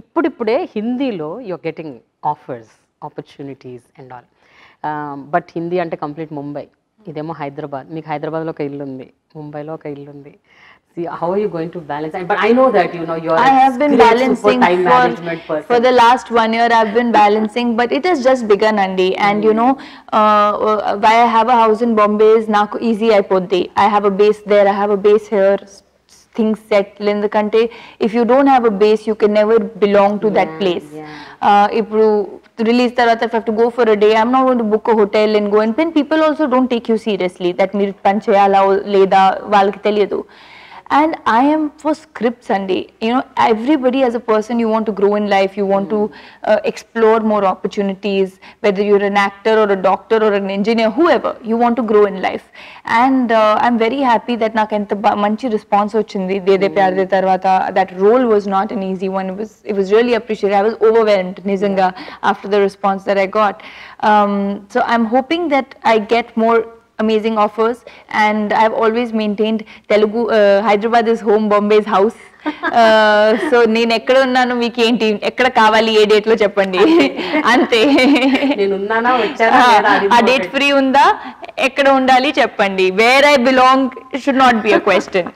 ఇప్పుడిప్పుడే హిందీలో you're getting offers opportunities and all but Hindi అంటే కంప్లీట్ ముంబై ఇదేమో హైదరాబాద్ మీకు హైదరాబాద్లో ఒక ఇల్లు ఉంది ముంబైలో ఒక ఇల్లు ఉంది See, how are you going to balance? But I know that you know you are. I have been balancing for the last 1 year. I've been balancing, but it has just begun, Andy. And you know, why I have a house in Bombay is not easy. I have a base there. I have a base here. Things settle in the country. If you don't have a base, you can never belong to that place. If you release that, if I have to go for a day, I'm not going to book a hotel and go. And then people also don't take you seriously. That mere panchayala leda val kitaliye do. And I am for scripts, Andy. You know, everybody as a person, you want to grow in life, you want to explore more opportunities, whether you're an actor or a doctor or an engineer, whoever, you want to grow in life. And I'm very happy that నాకు ఎంత మంచి response వచ్చింది దేదే ప్యార్ దే తర్వాత that role was not an easy one. It was really appreciated. I was overwhelmed, nizanga, after the response that I got. So I'm hoping that I get more amazing offers, and I've always maintained Telugu. Hyderabad is home, Bombay is house. So నేను ఎక్కడ ఉన్నాను మీకు ఏంటి ఎక్కడ కావాలి ఏ date లో చెప్పండి అంతే నేను ఉన్నానా వచ్చానా ఆ డేట్ ఫ్రీ ఉందా ఎక్కడ ఉండాలి చెప్పండి where I belong should not be a question